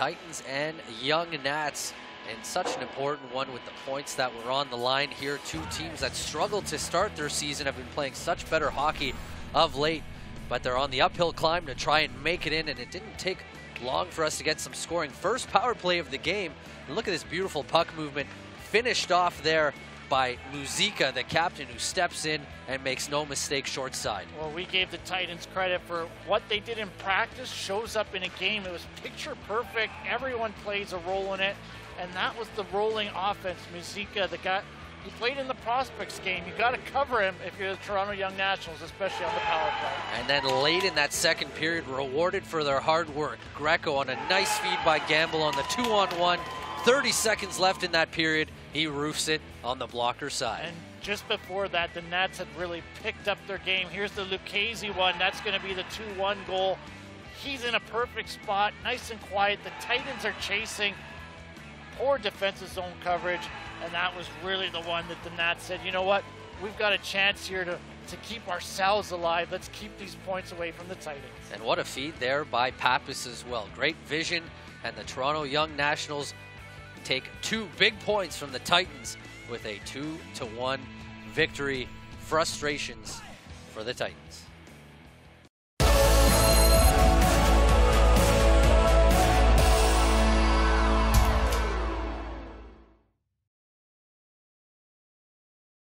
Titans and Young Nats, and such an important one with the points that were on the line here. Two teams that struggled to start their season have been playing such better hockey of late, but they're on the uphill climb to try and make it in, and it didn't take long for us to get some scoring. First power play of the game, and look at this beautiful puck movement, finished off there by Muzika, the captain, who steps in and makes no mistake short side. Well, we gave the Titans credit for what they did in practice, shows up in a game. It was picture perfect. Everyone plays a role in it, and that was the rolling offense. Muzika, the guy, he played in the prospects game. You got to cover him if you're the Toronto Young Nationals, especially on the power play. And then late in that second period, rewarded for their hard work. Greco on a nice feed by Gamble on the 2-on-1. 30 seconds left in that period. He roofs it on the blocker side. And just before that, the Nats had really picked up their game. Here's the Lucchese one. That's going to be the 2-1 goal. He's in a perfect spot, nice and quiet. The Titans are chasing. Poor defensive zone coverage. And that was really the one that the Nats said, you know what? We've got a chance here to keep ourselves alive. Let's keep these points away from the Titans. And what a feed there by Pappas as well. Great vision. And the Toronto Young Nationals take two big points from the Titans with a 2-1 victory. Frustrations for the Titans.